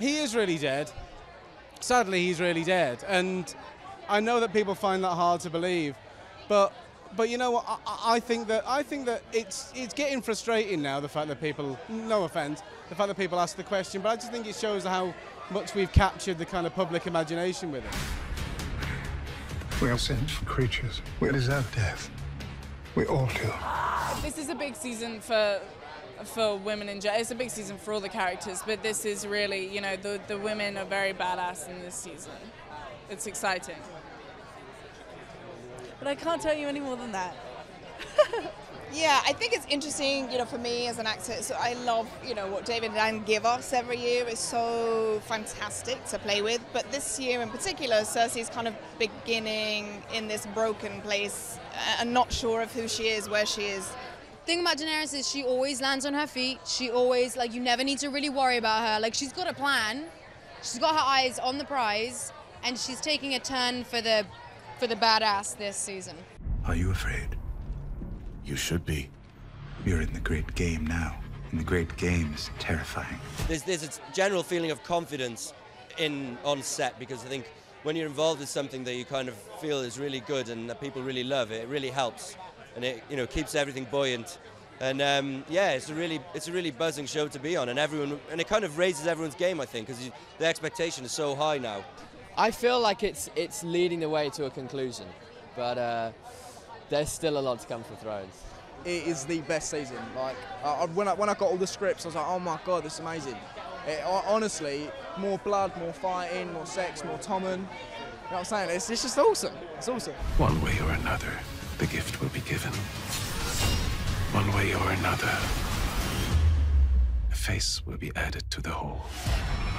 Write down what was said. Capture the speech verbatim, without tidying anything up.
he is really dead. Sadly, he's really dead. And I know that people find that hard to believe, but but you know what? I, I think that I think that it's it's getting frustrating now. The fact that people, no offense, the fact that people ask the question, but I just think it shows how much we've captured the kind of public imagination with it. We are sinful creatures. We deserve death. We all do. This is a big season for for women in general. It's a big season for all the characters, but this is really, you know, the the women are very badass in this season. It's exciting. But I can't tell you any more than that. Yeah, I think it's interesting, you know, for me as an actor, so I love, you know, what David and Dan give us every year. It's so fantastic to play with. But this year in particular, Cersei's kind of beginning in this broken place and not sure of who she is, where she is. The thing about Daenerys is she always lands on her feet. She always, like, you never need to really worry about her. Like, she's got a plan. She's got her eyes on the prize, and she's taking a turn for the for the badass this season. Are you afraid? You should be. You're in the great game now, and the great game is terrifying. There's, there's a general feeling of confidence in on set, because I think when you're involved in something that you kind of feel is really good and that people really love, it really helps, and it, you know, keeps everything buoyant. And um, yeah, it's a really it's a really buzzing show to be on, and everyone and it kind of raises everyone's game, I think, because the expectation is so high now. I feel like it's it's leading the way to a conclusion, but uh, there's still a lot to come for Thrones. It is the best season. Like I, when I when I got all the scripts, I was like, oh my god, this is amazing. It, honestly, more blood, more fighting, more sex, more Tommen. You know what I'm saying? It's, it's just awesome. It's awesome. One way or another, the gift will be given. One way or another, a face will be added to the whole.